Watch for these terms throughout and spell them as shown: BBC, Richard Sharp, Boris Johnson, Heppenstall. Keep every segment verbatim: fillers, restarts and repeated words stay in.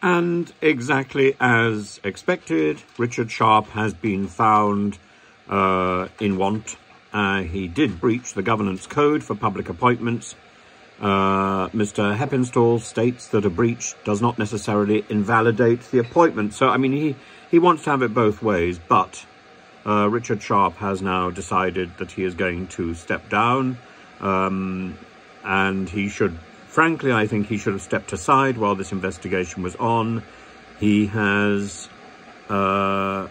And exactly as expected, Richard Sharp has been found uh, in want. Uh, he did breach the governance code for public appointments. Uh, Mister Heppenstall states that a breach does not necessarily invalidate the appointment. So, I mean, he, he wants to have it both ways, but uh, Richard Sharp has now decided that he is going to step down, um, and he should, frankly, I think he should have stepped aside while this investigation was on. He has uh,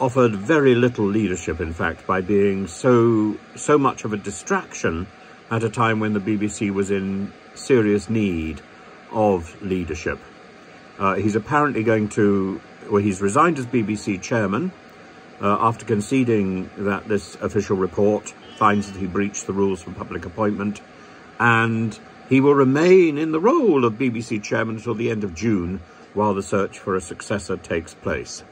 offered very little leadership, in fact, by being so, so much of a distraction at a time when the B B C was in serious need of leadership. Uh, he's apparently going to, well, he's resigned as B B C chairman uh, after conceding that this official report finds that he breached the rules for public appointment, and he will remain in the role of B B C chairman until the end of June while the search for a successor takes place.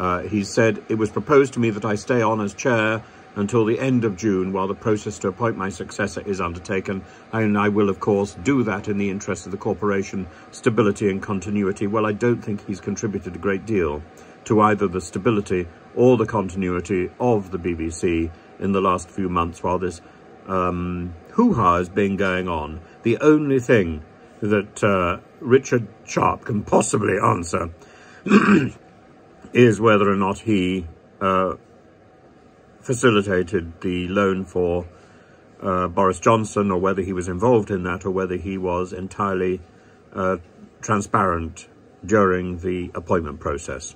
Uh, he said, "It was proposed to me that I stay on as chair until the end of June while the process to appoint my successor is undertaken, and I will, of course, do that in the interest of the corporation, stability and continuity." Well, I don't think he's contributed a great deal to either the stability or the continuity of the B B C in the last few months while this um, hoo-ha has been going on. The only thing that uh, Richard Sharp can possibly answer is whether or not he uh, facilitated the loan for uh, Boris Johnson, or whether he was involved in that, or whether he was entirely uh, transparent during the appointment process.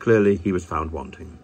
Clearly, he was found wanting.